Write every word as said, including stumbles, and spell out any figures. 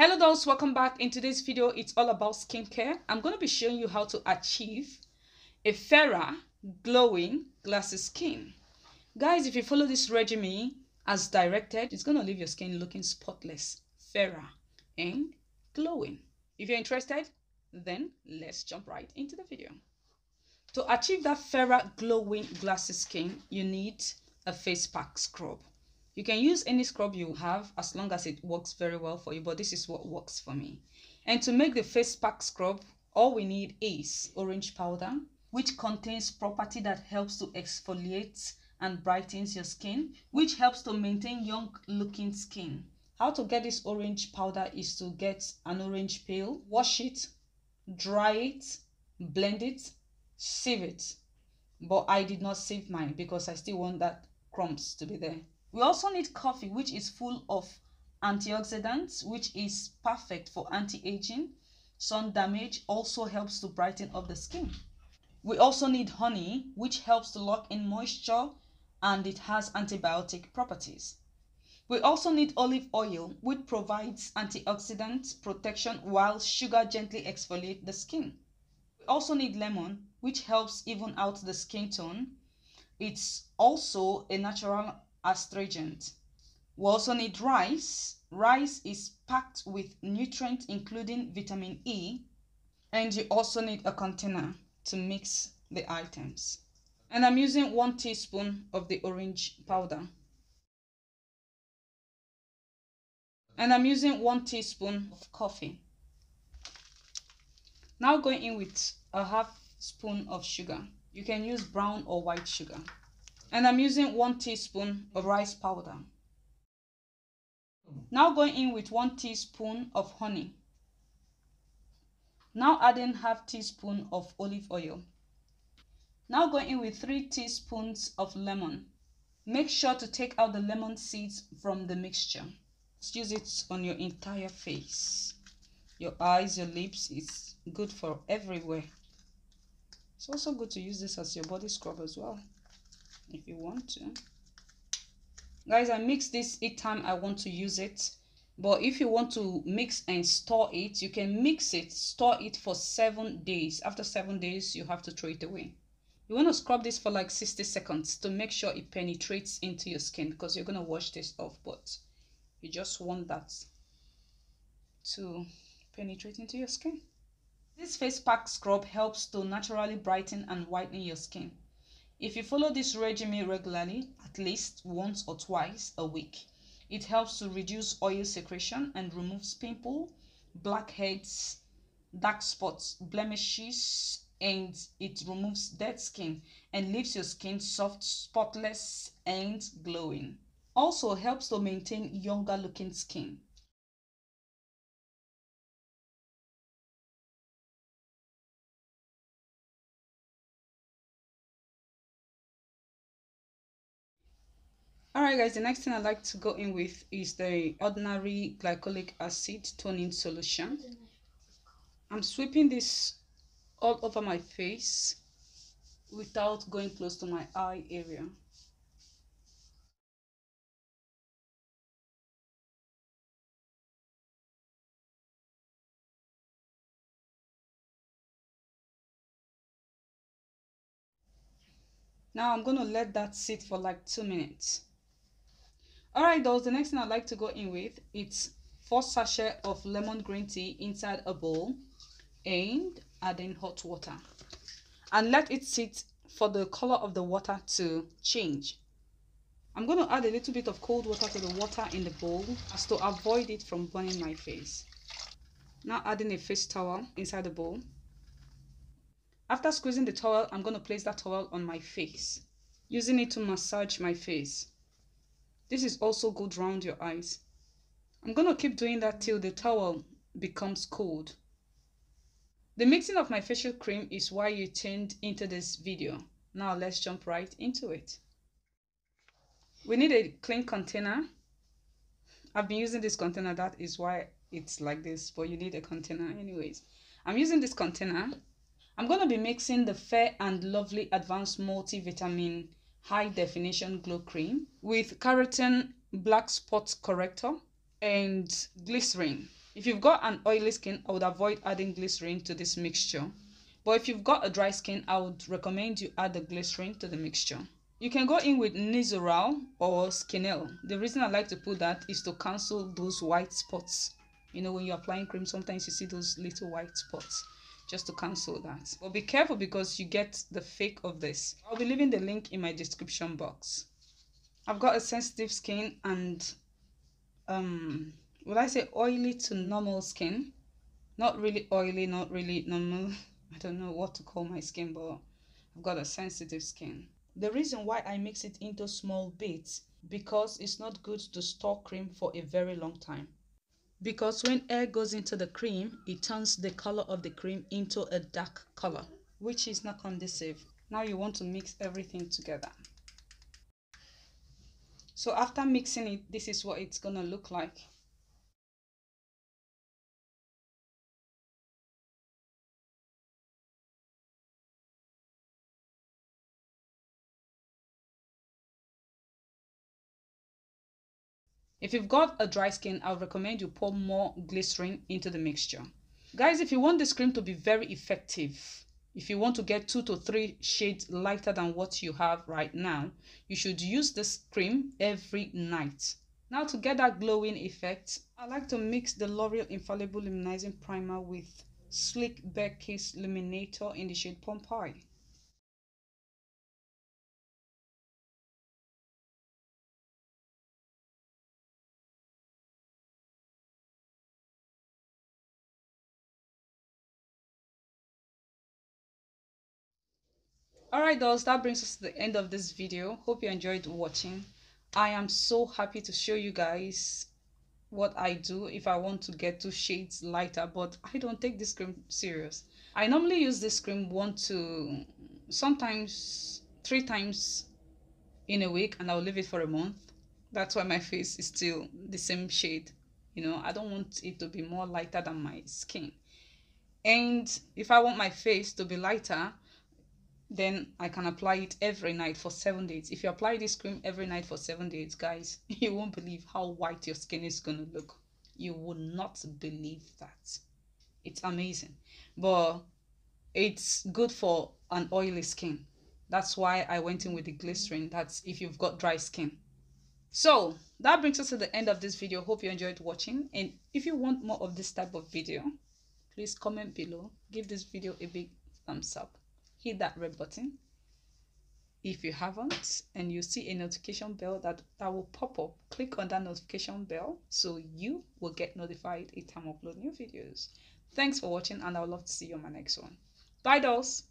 Hello dolls, welcome back. In today's video, it's all about skincare. I'm going to be showing you how to achieve a fairer, glowing, glassy skin. Guys, if you follow this regimen as directed, it's going to leave your skin looking spotless, fairer, and glowing. If you're interested, then let's jump right into the video. To achieve that fairer, glowing, glassy skin, you need a face pack scrub. You can use any scrub you have as long as it works very well for you, but this is what works for me. And to make the face pack scrub, all we need is orange powder, which contains property that helps to exfoliate and brightens your skin, which helps to maintain young looking skin. How to get this orange powder is to get an orange peel, wash it, dry it, blend it, sieve it. But I did not sieve mine because I still want that crumbs to be there. We also need coffee, which is full of antioxidants, which is perfect for anti-aging. Sun damage also helps to brighten up the skin. We also need honey, which helps to lock in moisture, and it has antibiotic properties. We also need olive oil, which provides antioxidant protection while sugar gently exfoliates the skin. We also need lemon, which helps even out the skin tone. It's also a natural astringent. We also need rice. Rice is packed with nutrients including vitamin E, and you also need a container to mix the items. And I'm using one teaspoon of the orange powder. And I'm using one teaspoon of coffee. Now going in with a half spoon of sugar. You can use brown or white sugar. And I'm using one teaspoon of rice powder. Now going in with one teaspoon of honey. Now adding half teaspoon of olive oil. Now going in with three teaspoons of lemon. Make sure to take out the lemon seeds from the mixture. Just use it on your entire face. Your eyes, your lips, it's good for everywhere. It's also good to use this as your body scrub as well, if you want to. Guys, I mix this each time I want to use it, but if you want to mix and store it, you can mix it, store it for seven days. After seven days, you have to throw it away. You want to scrub this for like sixty seconds to make sure it penetrates into your skin, because you're going to wash this off, but you just want that to penetrate into your skin. This face pack scrub helps to naturally brighten and whiten your skin. If you follow this regimen regularly, at least once or twice a week, it helps to reduce oil secretion and removes pimples, blackheads, dark spots, blemishes, and it removes dead skin and leaves your skin soft, spotless, and glowing. Also helps to maintain younger looking skin. Alright guys, the next thing I'd like to go in with is the Ordinary Glycolic Acid Toning Solution. I'm sweeping this all over my face without going close to my eye area. Now I'm going to let that sit for like two minutes. Alright dolls, the next thing I'd like to go in with, it's four sachets of lemon green tea inside a bowl and add in hot water. And let it sit for the color of the water to change. I'm going to add a little bit of cold water to the water in the bowl as to avoid it from burning my face. Now adding a face towel inside the bowl. After squeezing the towel, I'm going to place that towel on my face, using it to massage my face. This is also good round your eyes. I'm going to keep doing that till the towel becomes cold. The mixing of my facial cream is why you tuned into this video. Now let's jump right into it. We need a clean container. I've been using this container, that is why it's like this, but you need a container anyways. I'm using this container. I'm going to be mixing the Fair and Lovely Advanced Multi Vitamin High Definition Glow Cream with Keratin Black Spots Corrector and Glycerin. If you've got an oily skin, I would avoid adding glycerin to this mixture. But if you've got a dry skin, I would recommend you add the glycerin to the mixture. You can go in with Nizoral or Skinel. The reason I like to put that is to cancel those white spots. You know, when you're applying cream, sometimes you see those little white spots, just to cancel that. But be careful because you get the fake of this. I'll be leaving the link in my description box. I've got a sensitive skin and, um, would I say oily to normal skin? Not really oily, not really normal. I don't know what to call my skin, but I've got a sensitive skin. The reason why I mix it into small bits, because it's not good to store cream for a very long time. Because when air goes into the cream, it turns the color of the cream into a dark color, which is not conducive. Now you want to mix everything together. So after mixing it, this is what it's gonna look like. If you've got a dry skin, I would recommend you pour more glycerin into the mixture. Guys, if you want this cream to be very effective, if you want to get two to three shades lighter than what you have right now, you should use this cream every night. Now to get that glowing effect, I like to mix the L'Oreal Infallible Luminizing Primer with Slick Becky's Luminator in the shade Pompeii. Alright dolls, that brings us to the end of this video. Hope you enjoyed watching. I am so happy to show you guys what I do if I want to get two shades lighter, but I don't take this cream serious. I normally use this cream one to sometimes three times in a week, and I'll leave it for a month. That's why my face is still the same shade. You know, I don't want it to be more lighter than my skin. And if I want my face to be lighter, then I can apply it every night for seven days. If you apply this cream every night for seven days, guys, you won't believe how white your skin is gonna look. You will not believe that. It's amazing. But it's good for an oily skin. That's why I went in with the glycerin. That's if you've got dry skin. So that brings us to the end of this video. Hope you enjoyed watching. And if you want more of this type of video, please comment below. Give this video a big thumbs up. Hit that red button if you haven't, and you see a notification bell that that will pop up. Click on that notification bell so you will get notified each time I upload new videos. Thanks for watching, and I would love to see you on my next one. Bye dolls.